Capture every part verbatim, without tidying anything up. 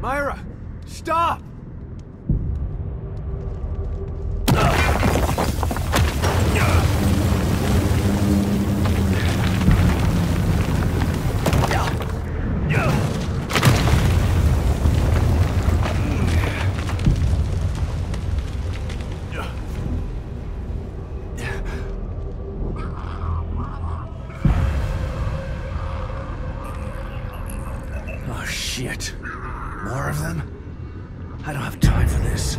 Myra, stop! Shit. More of them? I don't have time for this.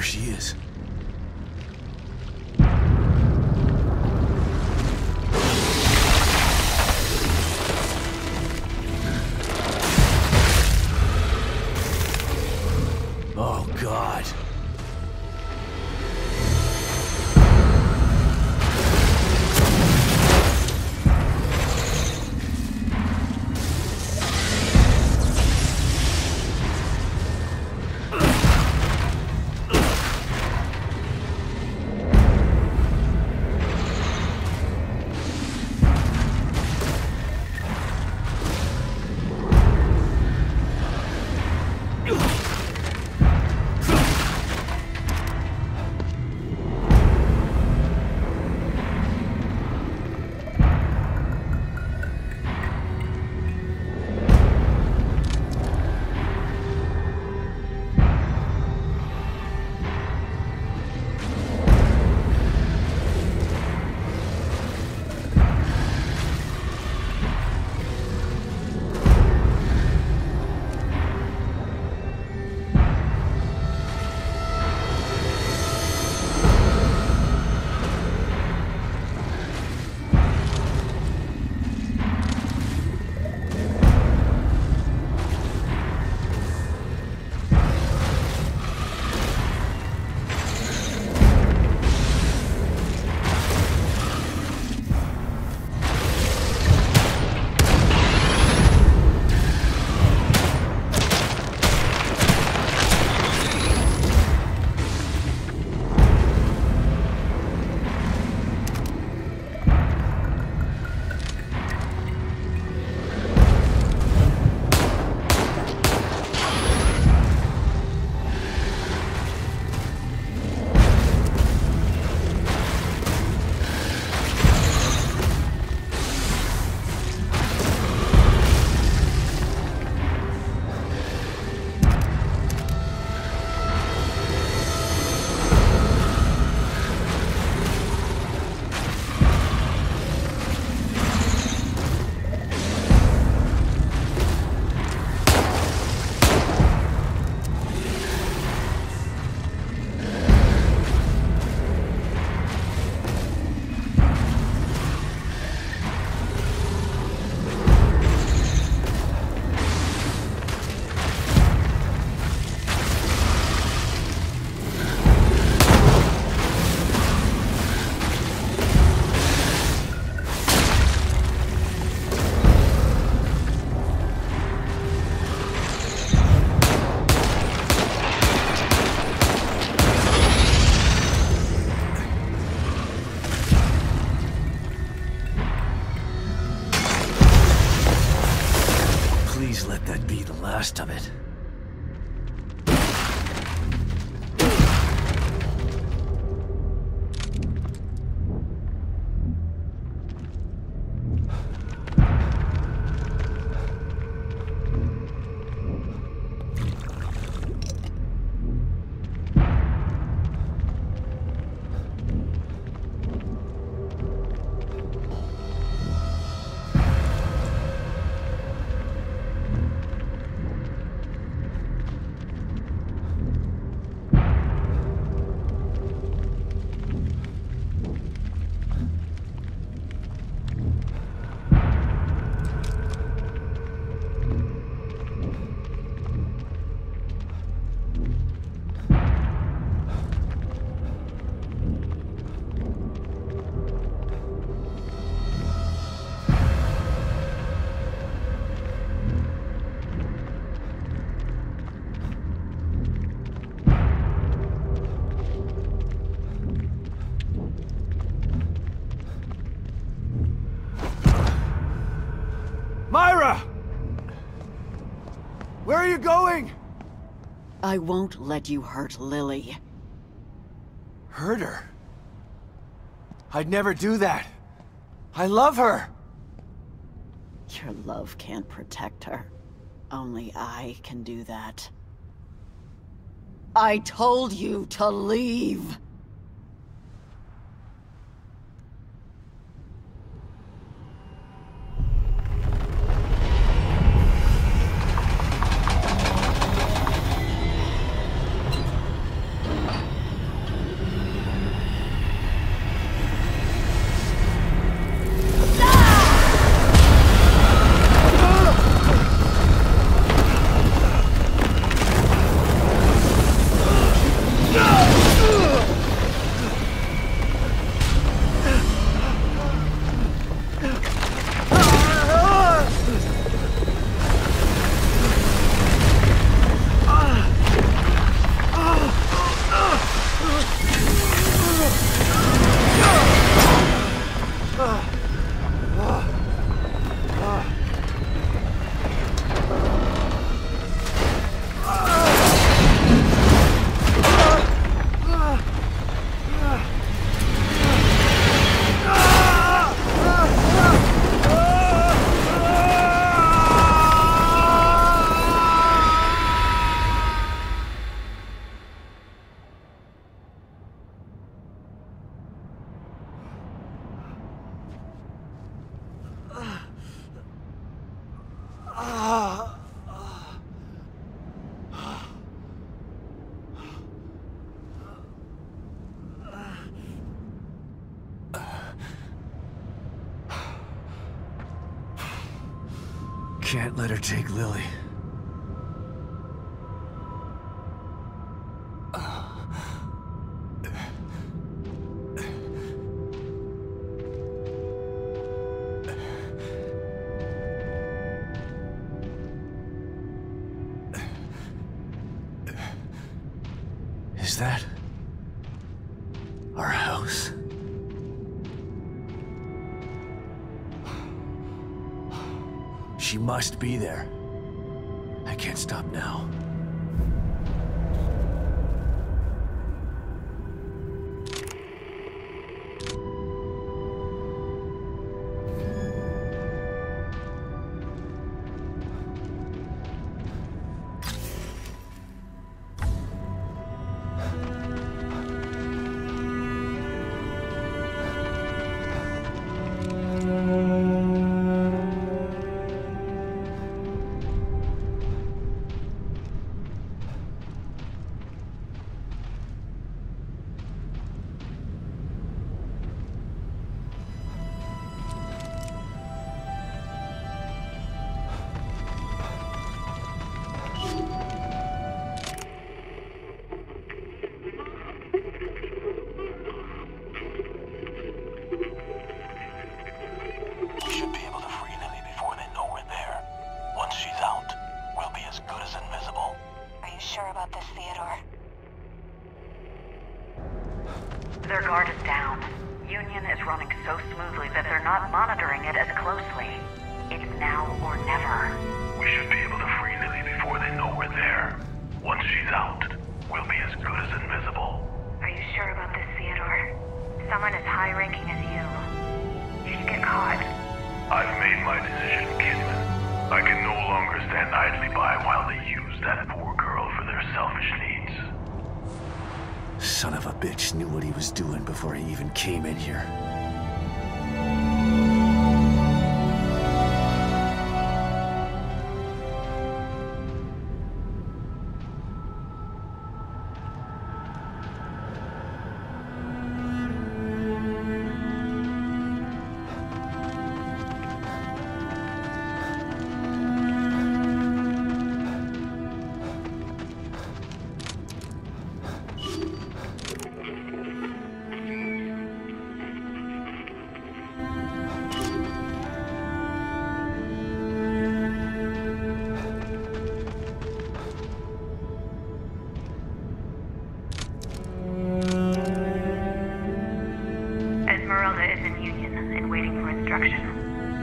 There she is. Oh, God. Of it. Where are you going? I won't let you hurt Lily. Hurt her? I'd never do that. I love her. Your love can't protect her. Only I can do that. I told you to leave. Can't let her take Lily. Is that our house? She must be there. I can't stop now. Their guard is down. Union is running so smoothly that they're not monitoring it as closely. It's now or never. We should be able to free Lily before they know we're there. Once she's out, we'll be as good as invisible. Are you sure about this, Theodore? Someone as high-ranking as you. You should get caught. I've made my decision, Kidman. I can no longer stand idly by while they use that poor girl for their selfish needs. Son of a bitch knew what he was doing before he even came in here.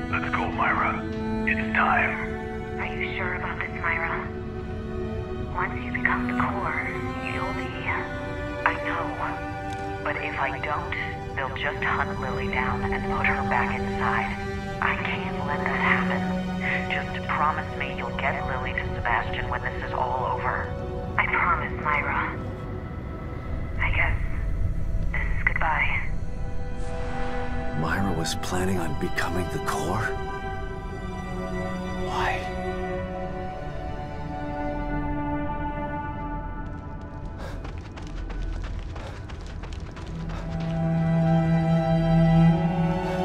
Let's go, Myra. It's time. Are you sure about this, Myra? Once you become the core, you'll be... I know. But if I don't, they'll just hunt Lily down and put her back inside. I can't let that happen. Just promise me you'll get Lily to Sebastian when this is all over. I promise, Myra. I guess this is goodbye. Myra was planning on becoming the core? Why?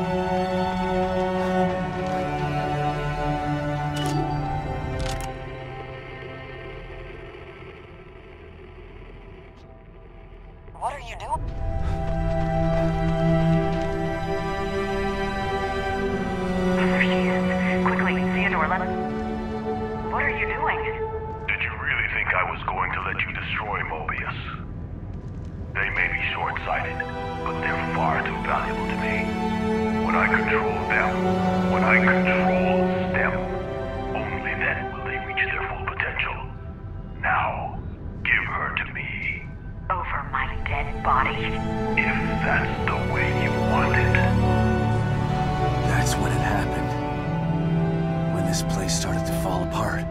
What are you doing? What are you doing? Did you really think I was going to let you destroy Mobius? They may be short-sighted, but they're far too valuable to me. When I control them, when I control STEM, only then will they reach their full potential. Now, give her to me. Over my dead body? If that's the way you want it. That's when it happened. This place started to fall apart.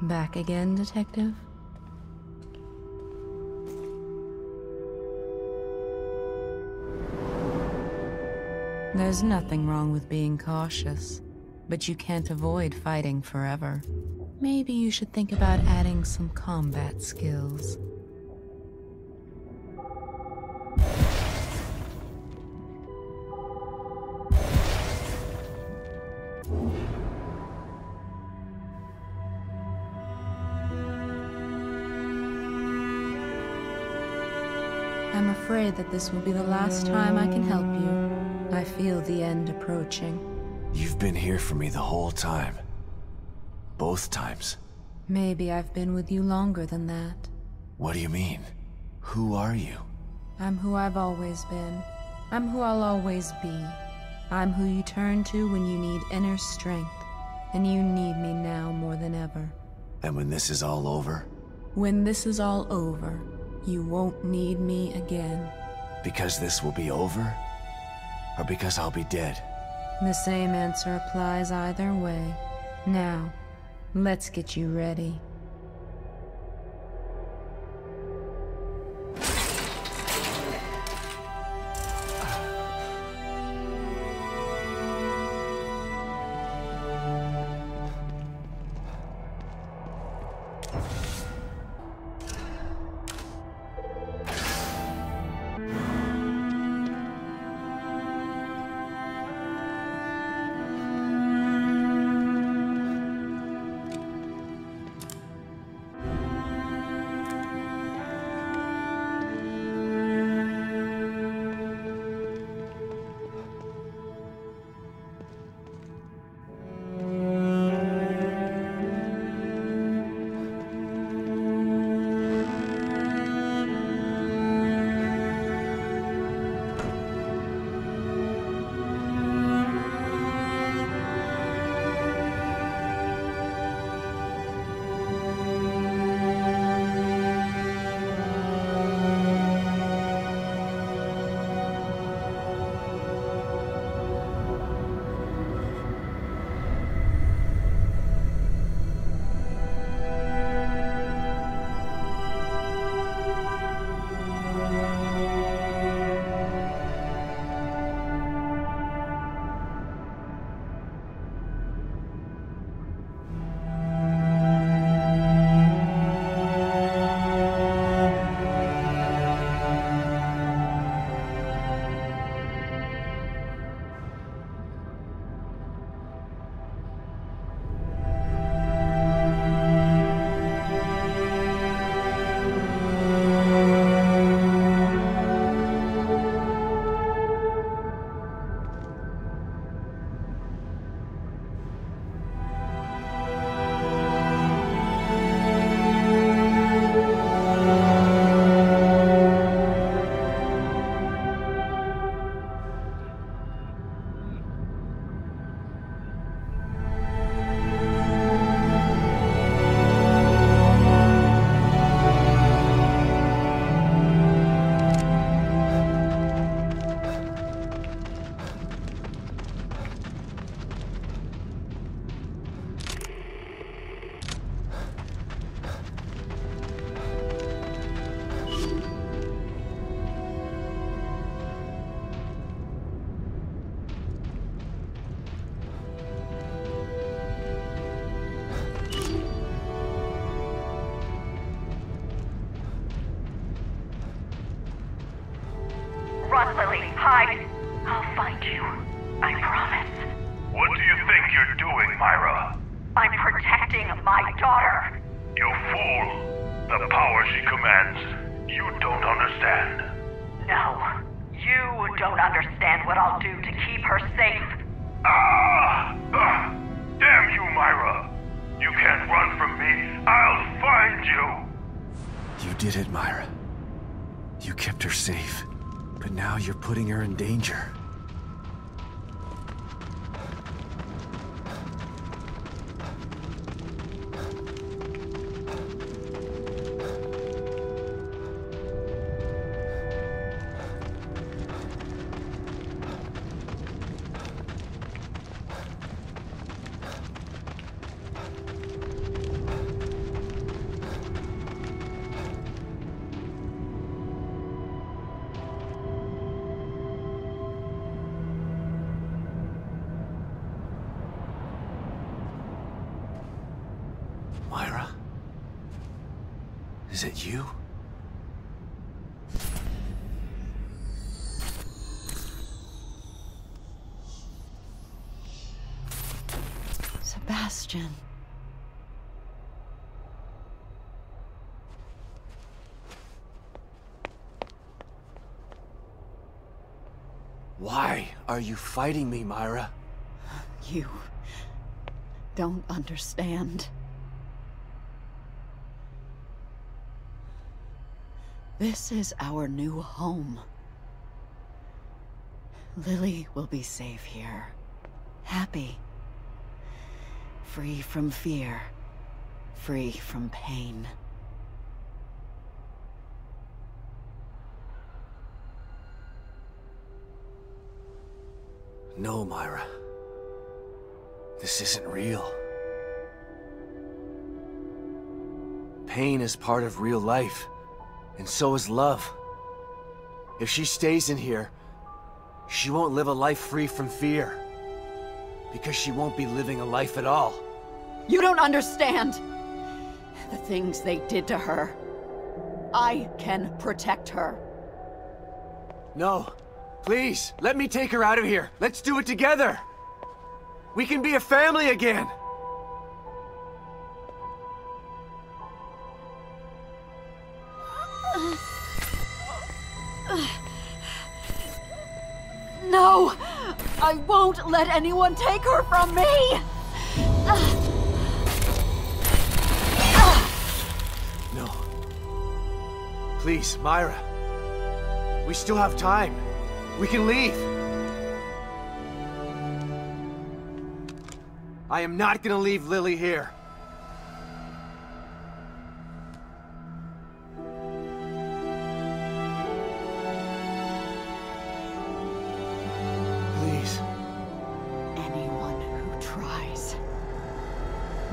Back again, Detective? There's nothing wrong with being cautious, but you can't avoid fighting forever. Maybe you should think about adding some combat skills. I'm afraid that this will be the last time I can help you. I feel the end approaching. You've been here for me the whole time. Both times. Maybe I've been with you longer than that. What do you mean? Who are you? I'm who I've always been. I'm who I'll always be. I'm who you turn to when you need inner strength. And you need me now more than ever. And when this is all over? When this is all over, you won't need me again. Because this will be over? Or because I'll be dead? The same answer applies either way. Now, let's get you ready. did it, Myra. You kept her safe, but now you're putting her in danger. Is it you? Sebastian. Why are you fighting me, Myra? You don't understand. This is our new home. Lily will be safe here. Happy. Free from fear. Free from pain. No, Myra. This isn't real. Pain is part of real life. And so is love. If she stays in here, she won't live a life free from fear. Because she won't be living a life at all. You don't understand the things they did to her. I can protect her. No. Please, let me take her out of here. Let's do it together. We can be a family again. No! I won't let anyone take her from me! No. Please, Myra. We still have time. We can leave. I am not gonna leave Lily here.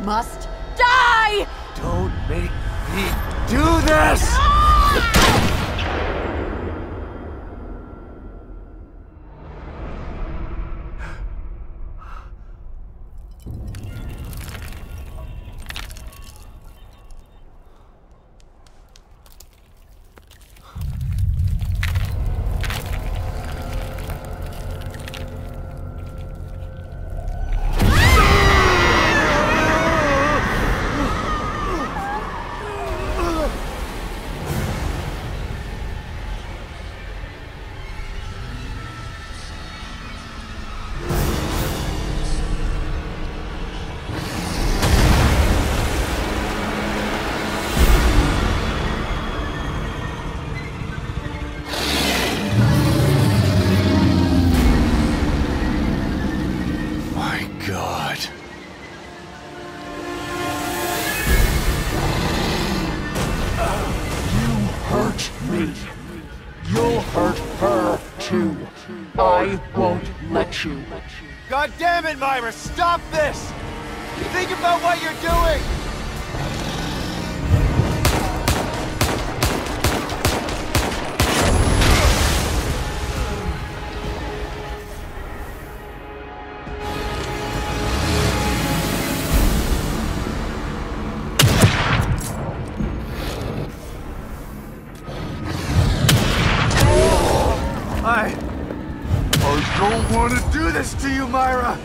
Must die! Don't make me do this! I won't let you. God damn it, Myra! Stop this! Think about what you're doing! To you, Myra.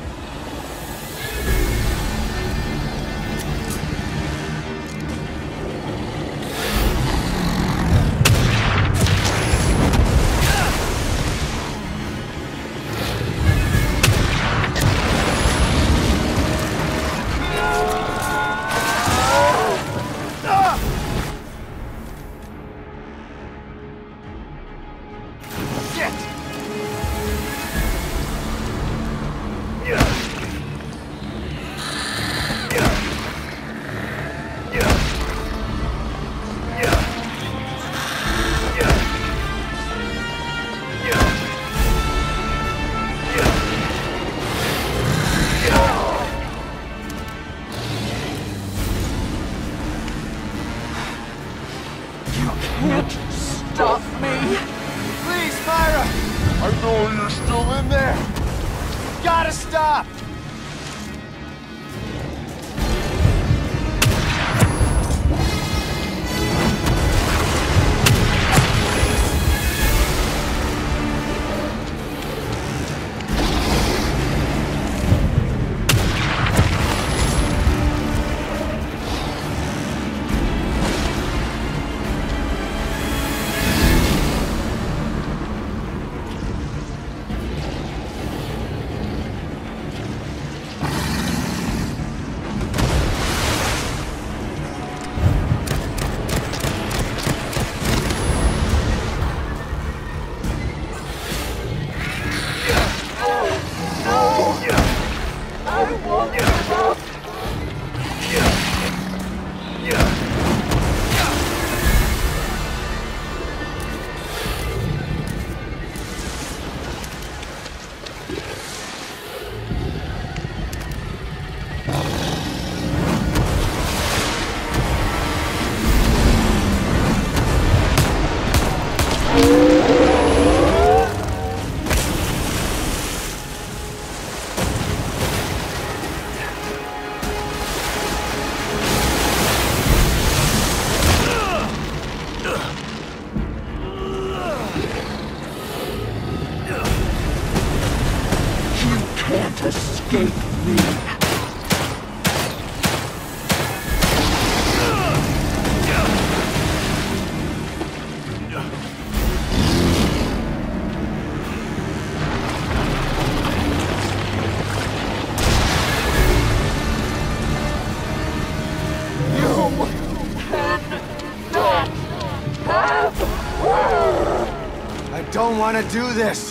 I want to do this.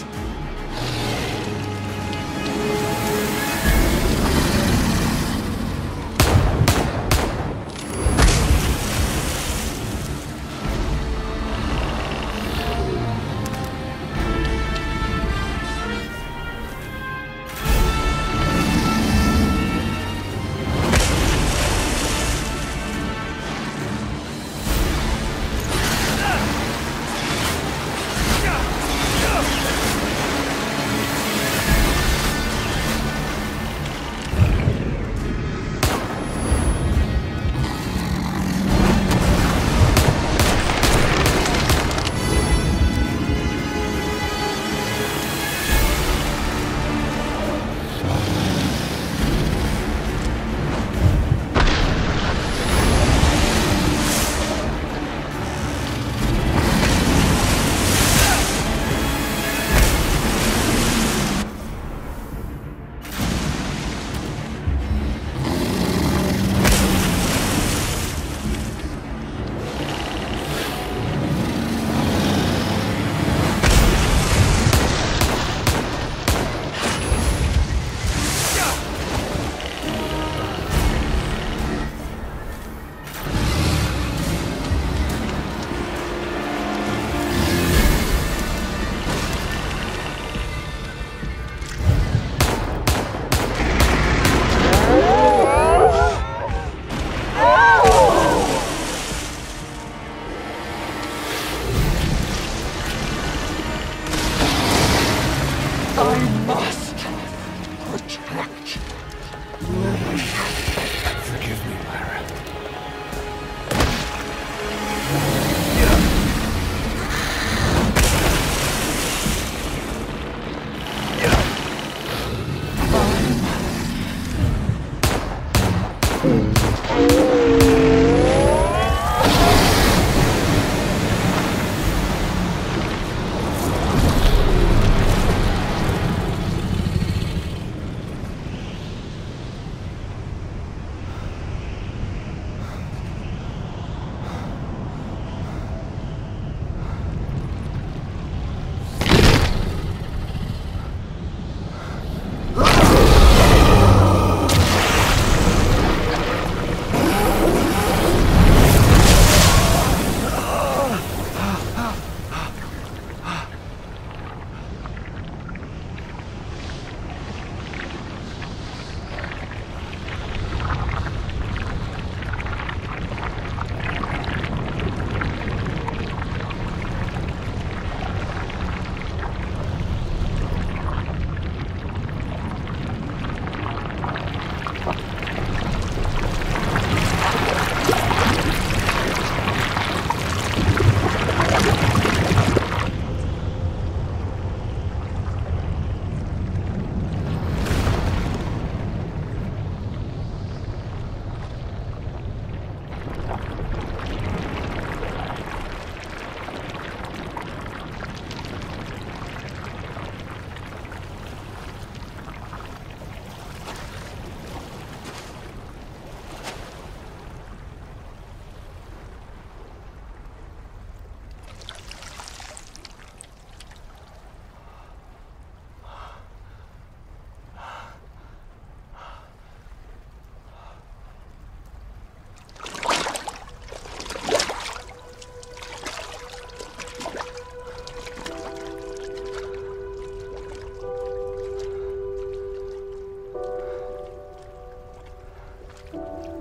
Myra.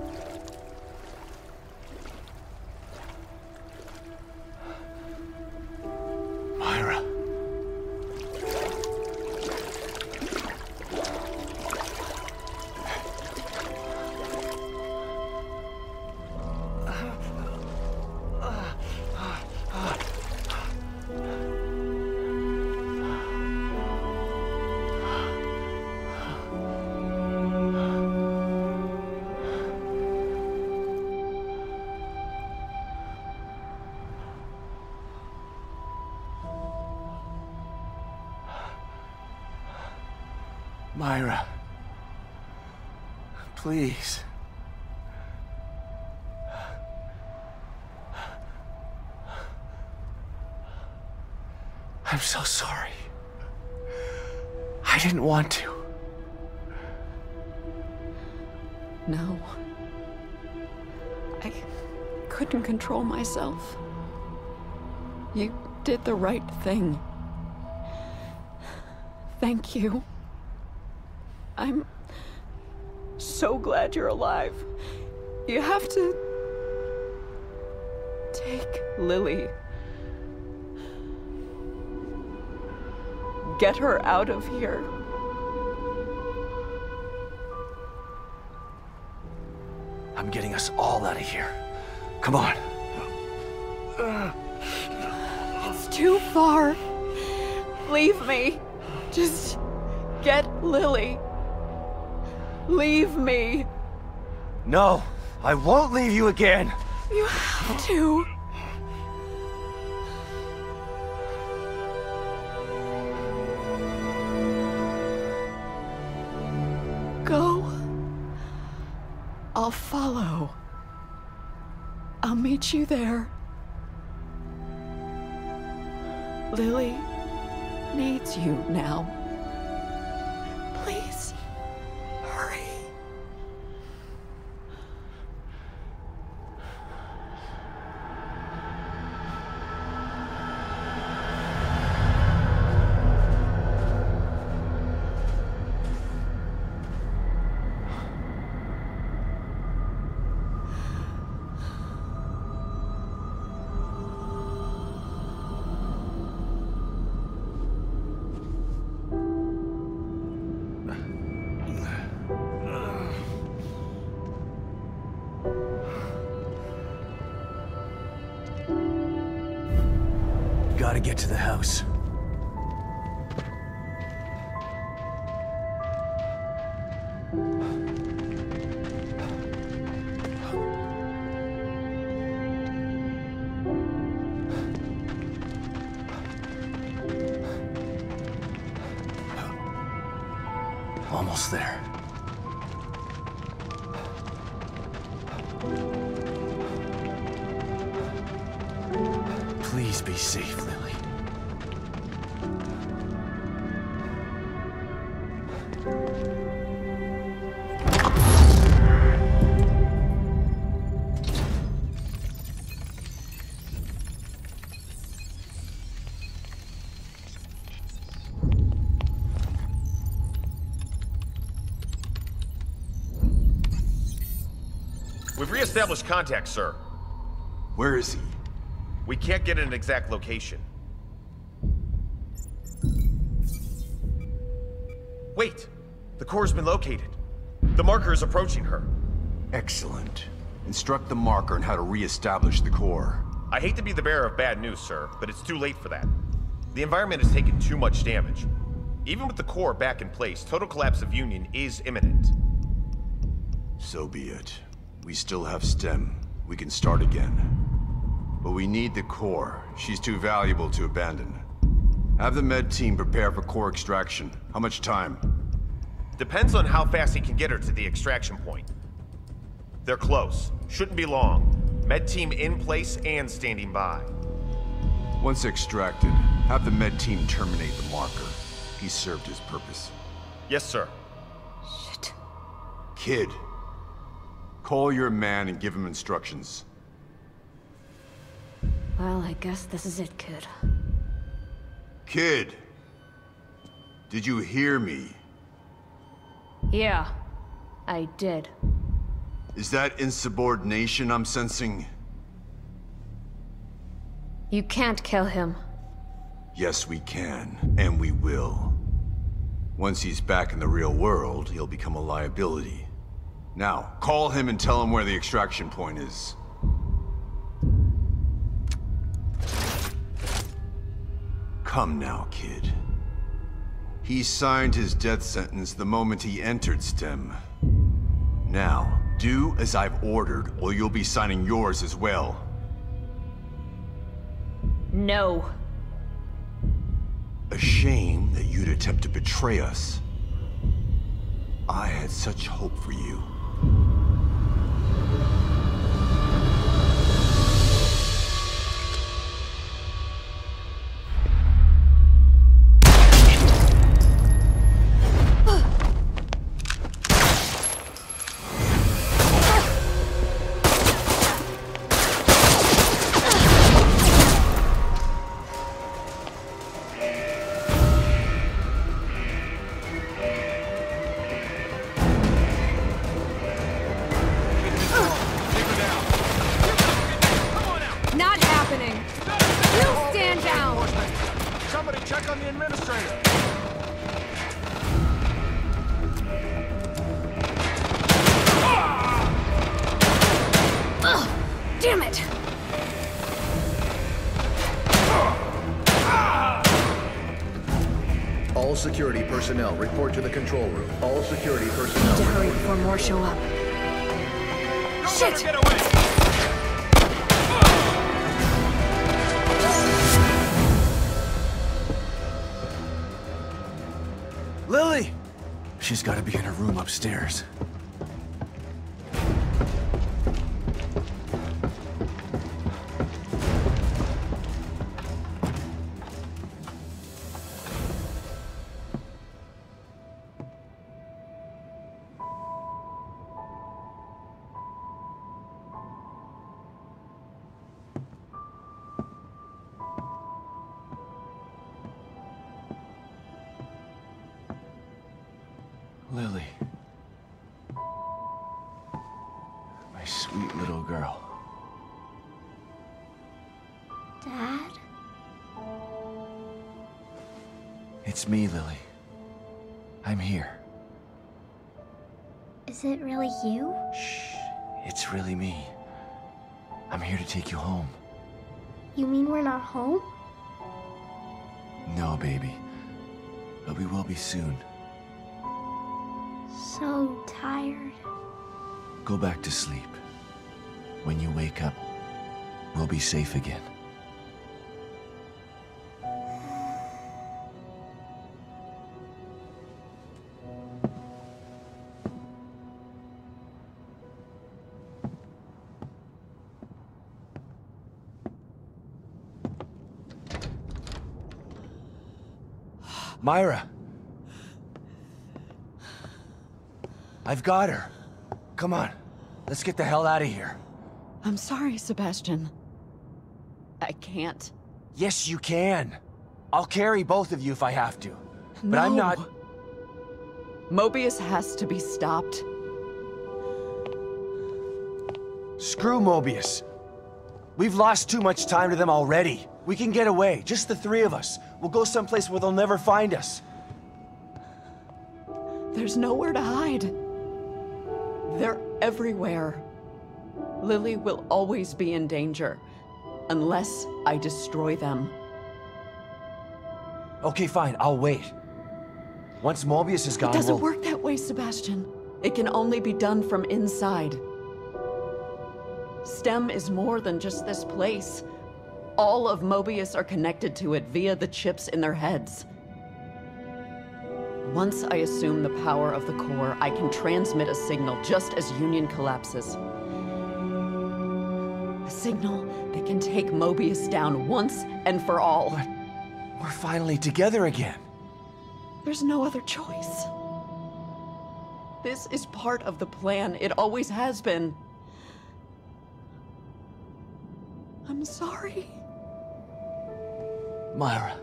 Myra, please. I'm so sorry. I didn't want to. No. I couldn't control myself. You did the right thing. Thank you. I'm so glad you're alive. You have to take Lily. Get her out of here. I'm getting us all out of here. Come on. It's too far. Leave me. Just get Lily. Leave me. No, I won't leave you again. You have to. Go. I'll follow. I'll meet you there. Lily needs you now. Please. Gotta get to the house. Almost there. Please be safe, Lily. We've reestablished contact, sir. Where is he? We can't get an exact location. Wait! The core's been located. The marker is approaching her. Excellent. Instruct the marker on how to re-establish the core. I hate to be the bearer of bad news, sir, but it's too late for that. The environment has taken too much damage. Even with the core back in place, total collapse of Union is imminent. So be it. We still have STEM. We can start again. But we need the core. She's too valuable to abandon. Have the med team prepare for core extraction. How much time? Depends on how fast he can get her to the extraction point. They're close. Shouldn't be long. Med team in place and standing by. Once extracted, have the med team terminate the marker. He served his purpose. Yes, sir. Shit. Kid, call your man and give him instructions. Well, I guess this is it, kid. Kid! Did you hear me? Yeah, I did. Is that insubordination I'm sensing? You can't kill him. Yes, we can, and we will. Once he's back in the real world, he'll become a liability. Now, call him and tell him where the extraction point is. Come now, kid. He signed his death sentence the moment he entered STEM. Now, do as I've ordered, or you'll be signing yours as well. No. A shame that you'd attempt to betray us. I had such hope for you. Security personnel report to the control room. All security personnel. Need to hurry before more show up. No, shit! Get away. Lily! She's got to be in her room upstairs. Lily. My sweet little girl. Dad? It's me, Lily. I'm here. Is it really you? Shh. It's really me. I'm here to take you home. You mean we're not home? No, baby. But we will be soon. So tired. Go back to sleep. When you wake up, we'll be safe again. Myra! I've got her. Come on, let's get the hell out of here. I'm sorry, Sebastian. I can't. Yes, you can. I'll carry both of you if I have to. But no. I'm not... Mobius has to be stopped. Screw Mobius. We've lost too much time to them already. We can get away, just the three of us. We'll go someplace where they'll never find us. There's nowhere to hide. They're everywhere. Lily will always be in danger, unless I destroy them. Okay, fine, I'll wait. Once Mobius is gone, it doesn't we'll... work that way, Sebastian. It can only be done from inside. STEM is more than just this place. All of Mobius are connected to it via the chips in their heads. Once I assume the power of the core, I can transmit a signal just as Union collapses. A signal that can take Mobius down once and for all. But we're finally together again. There's no other choice. This is part of the plan. It always has been. I'm sorry. Myra.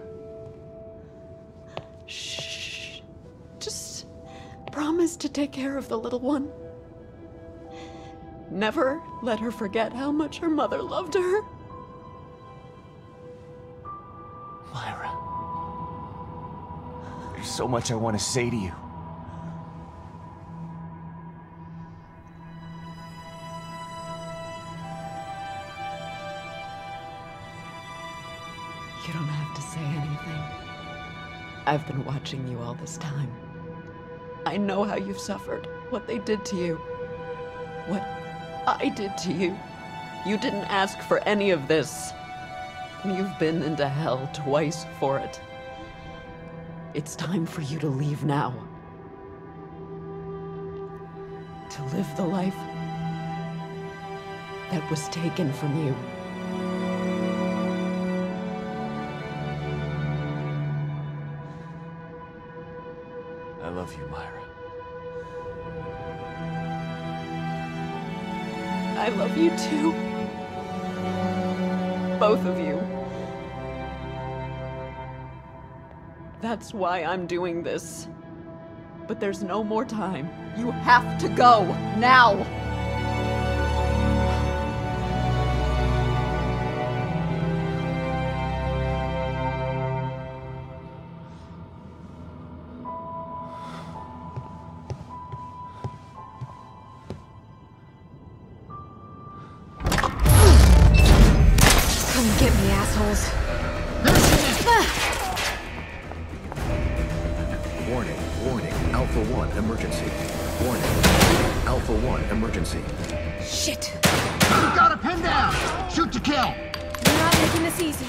Shh. Promise to take care of the little one. never let her forget how much her mother loved her. Myra, there's so much I want to say to you. You don't have to say anything. I've been watching you all this time. I know how you've suffered, what they did to you, what I did to you. You didn't ask for any of this. And you've been into hell twice for it. It's time for you to leave now. To live the life that was taken from you. I love you, Myra. I love you too. Both of you. That's why I'm doing this. But there's no more time. You have to go, now! Get me, assholes. Warning, warning, Alpha One emergency. Warning, Alpha One emergency. Shit! You got a pin down! Shoot to kill! You're not making this easy.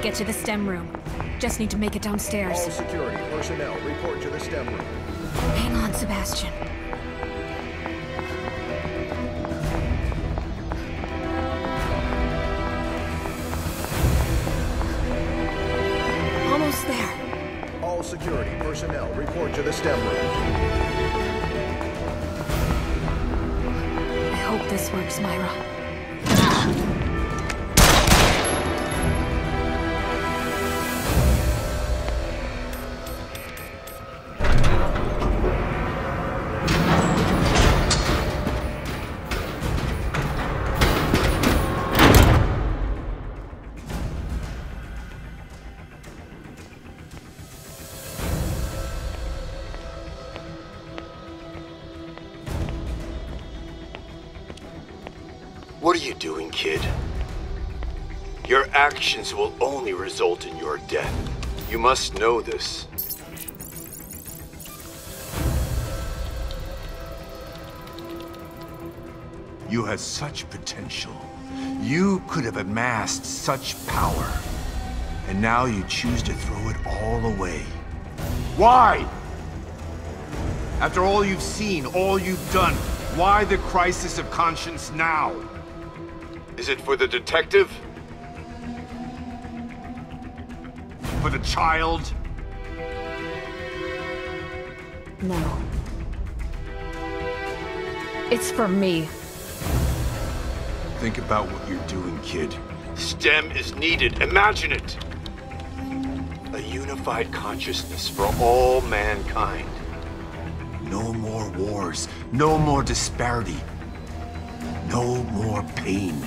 Get to the STEM room. Just need to make it downstairs. All security personnel report to the STEM room. Hang on, Sebastian. Almost there. All security personnel report to the STEM room. I hope this works, Myra. What are you doing, kid? Your actions will only result in your death. You must know this. You had such potential. You could have amassed such power. And now you choose to throw it all away. Why? After all you've seen, all you've done, why the crisis of conscience now? Is it for the detective? For the child? No. It's for me. Think about what you're doing, kid. STEM is needed. Imagine it! A unified consciousness for all mankind. No more wars. No more disparity. No more pain.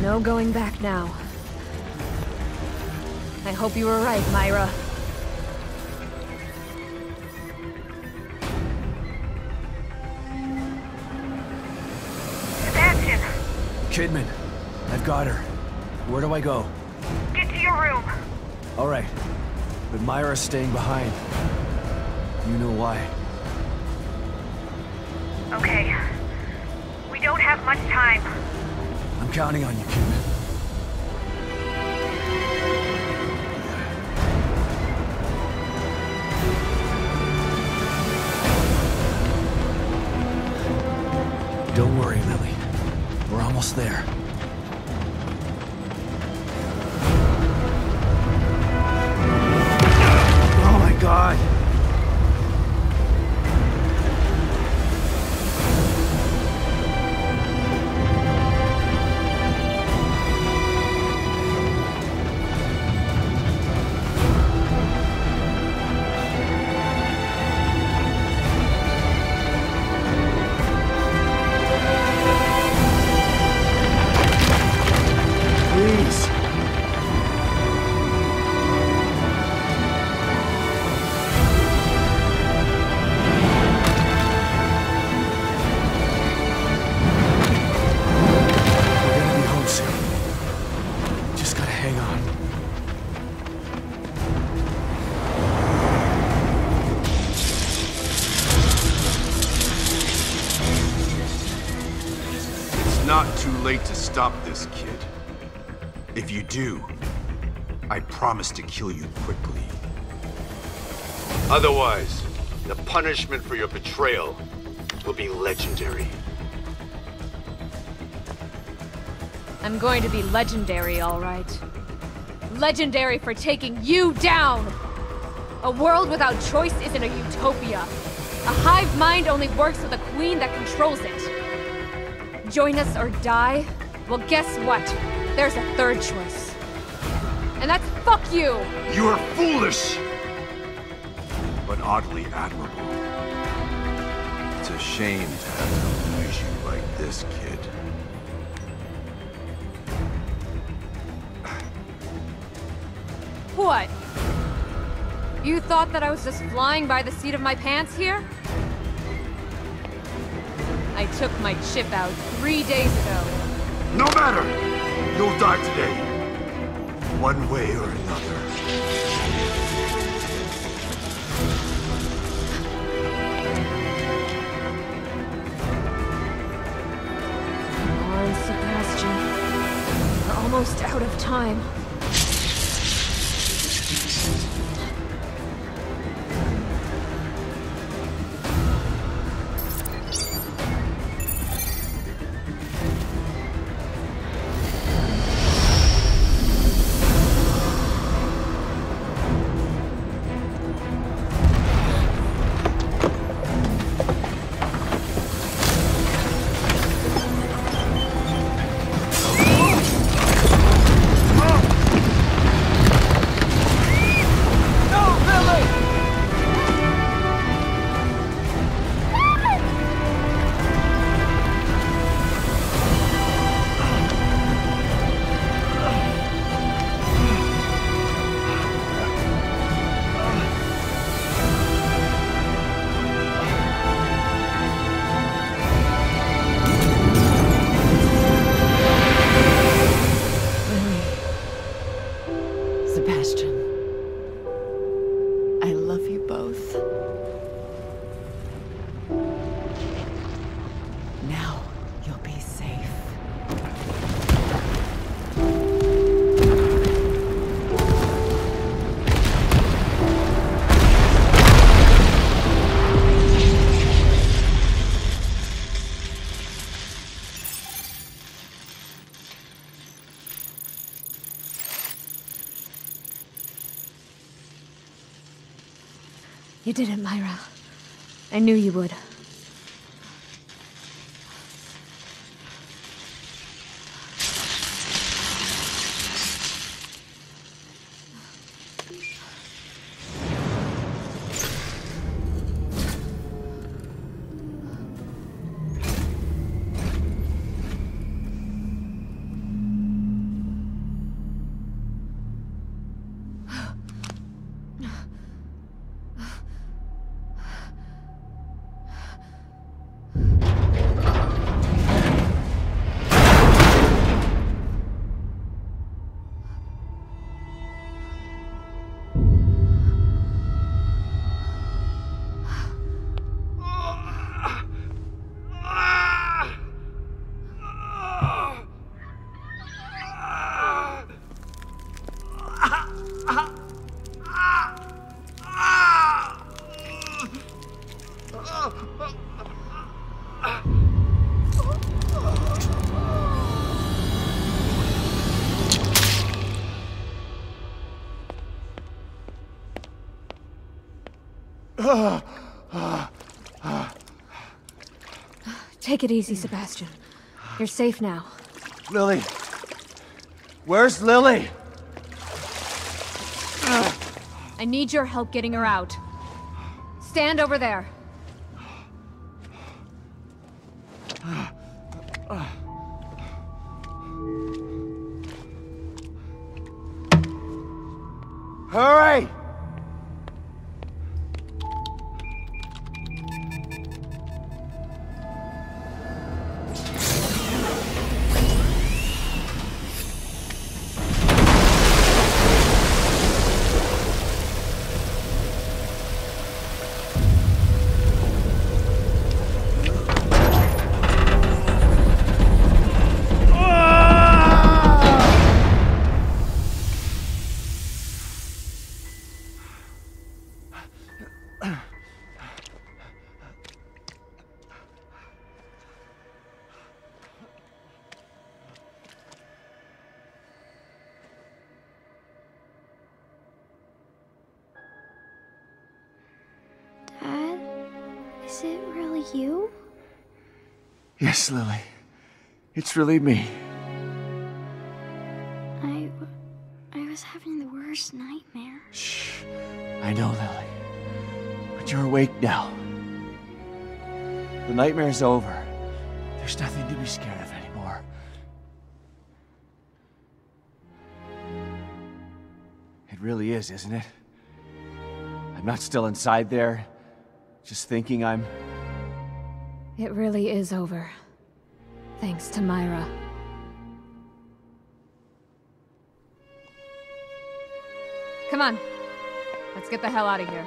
No going back now. I hope you were right, Myra. Sebastian! Kidman, I've got her. Where do I go? Get to your room. All right. But Myra's staying behind. You know why. Okay. We don't have much time. I'm counting on you, Kidman. Don't worry, Lily. We're almost there. Oh my God! To stop this, kid. If you do, I promise to kill you quickly. Otherwise, the punishment for your betrayal will be legendary. I'm going to be legendary, all right. Legendary for taking you down! A world without choice isn't a utopia. A hive mind only works with a queen that controls it. Join us or die? Well, guess what? There's a third choice. And that's fuck you! You are foolish! But oddly admirable. It's a shame to have to lose you like this, kid. What? You thought that I was just flying by the seat of my pants here? I took my chip out three days ago. No matter! You'll die today. One way or another. Come on, Sebastian. We're almost out of time. You did it, Myra. I knew you would. Take it easy, Sebastian. You're safe now. Lily. Where's Lily? I need your help getting her out. Stand over there. Hurry! Is it really you? Yes, Lily. It's really me. I... I was having the worst nightmare. Shh. I know, Lily. But you're awake now. The nightmare's over. There's nothing to be scared of anymore. It really is, isn't it? I'm not still inside there. Just thinking I'm... It really is over. Thanks to Myra. Come on. Let's get the hell out of here.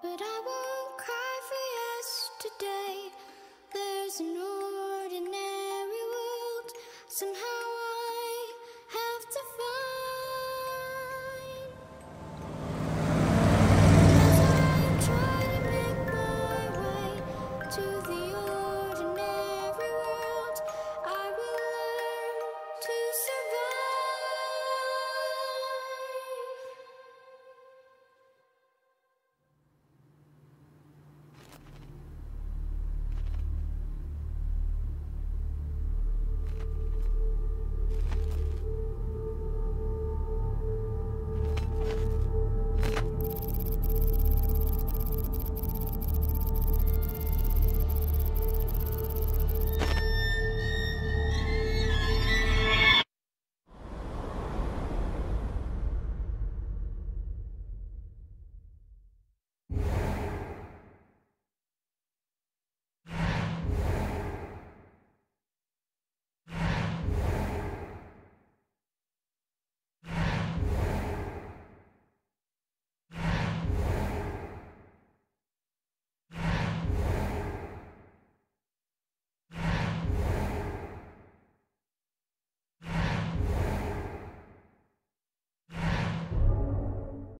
But I won't cry for yesterday. There's an ordinary world. Somehow I have to find. As I try to make my way to the ordinary world, I will learn to survive.